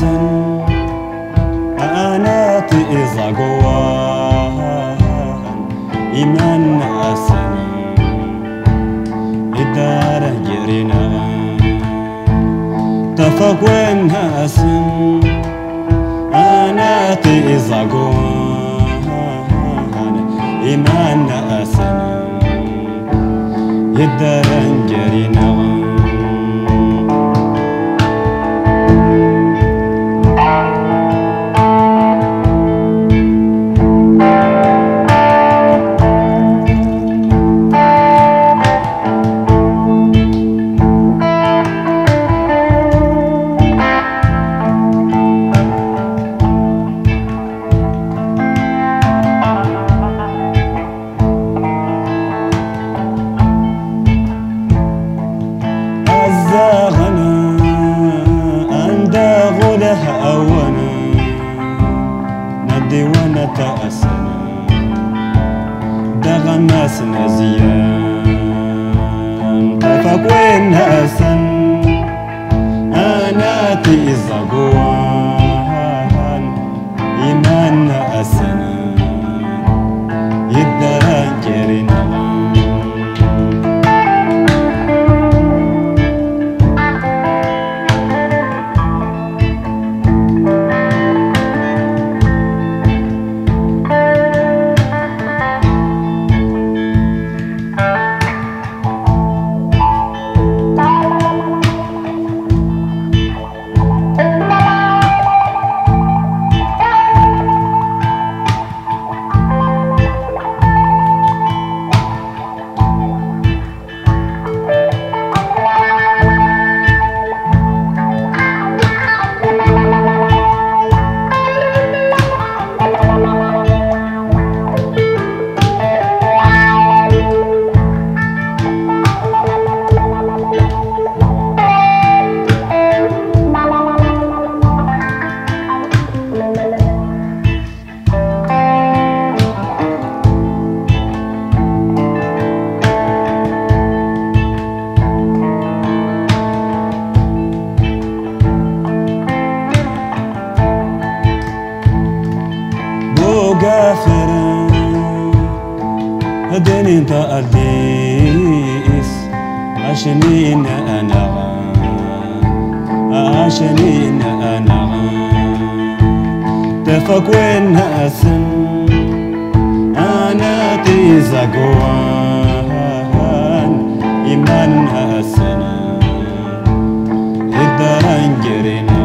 حسن قناتي إذا جواها إيمان حسن إدارة جرينا تفاقوين حسن قناتي إذا جواها إيمان حسن إدارة جرينا الناس نزيان تفاقوين هسن أنا تيزاقوان إيمان هسن يدران جرينا دني تقديس عشانين أنا تفكوين هسن أنا تيزاقوان إيمان هسن الدران جرينا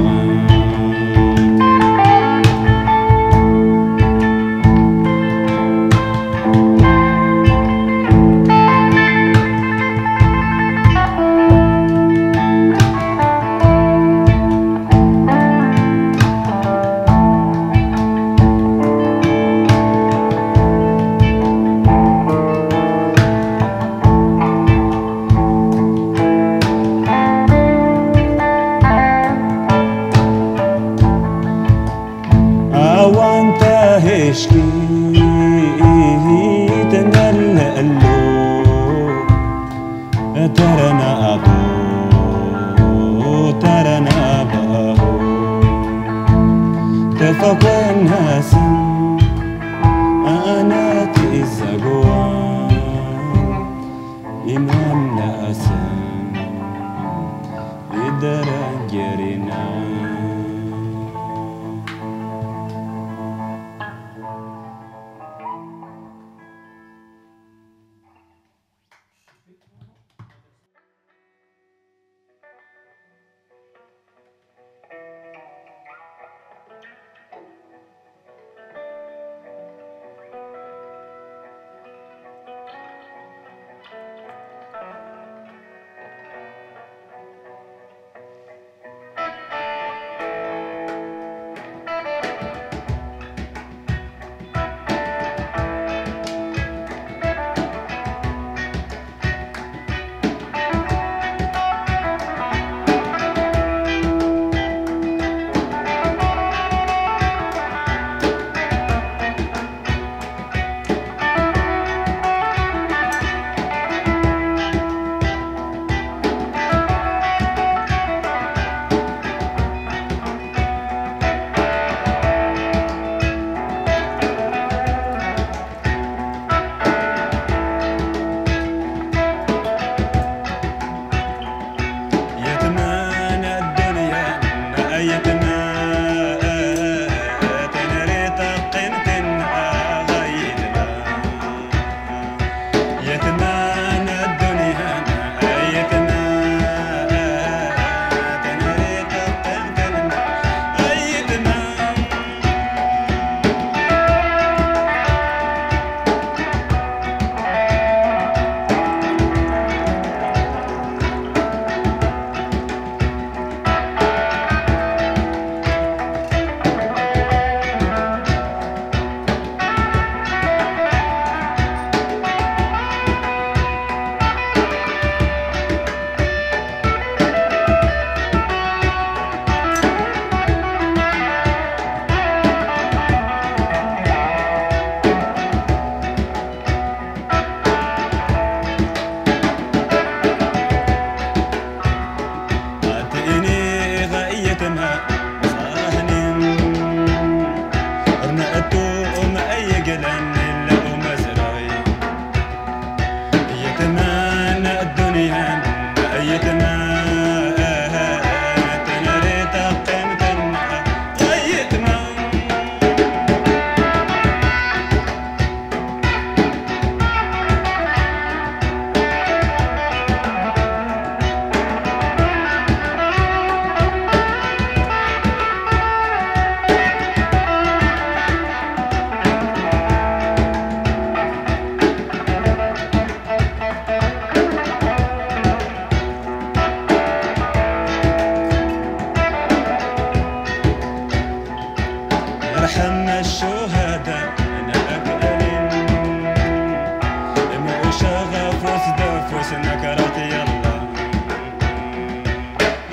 الناس نكرت يلا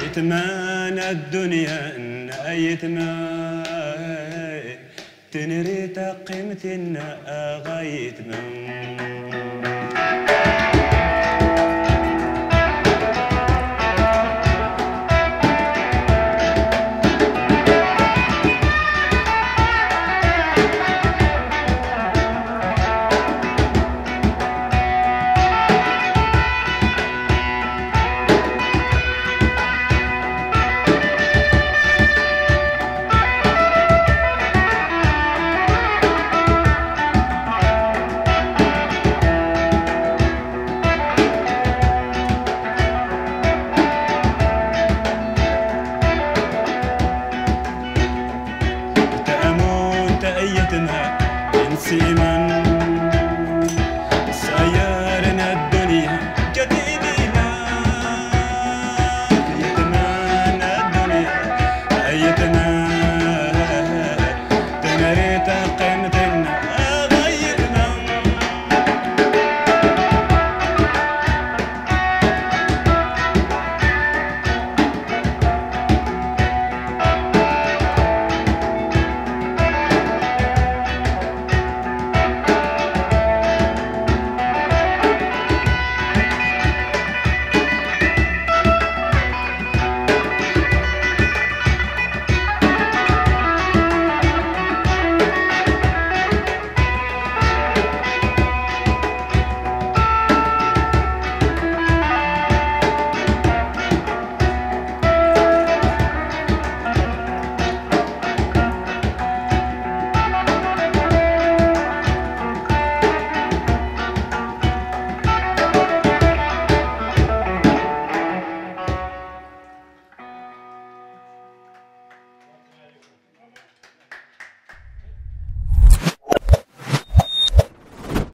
يتمنى الدنيا ان ايتما تنري تقيمتنا غايتنا.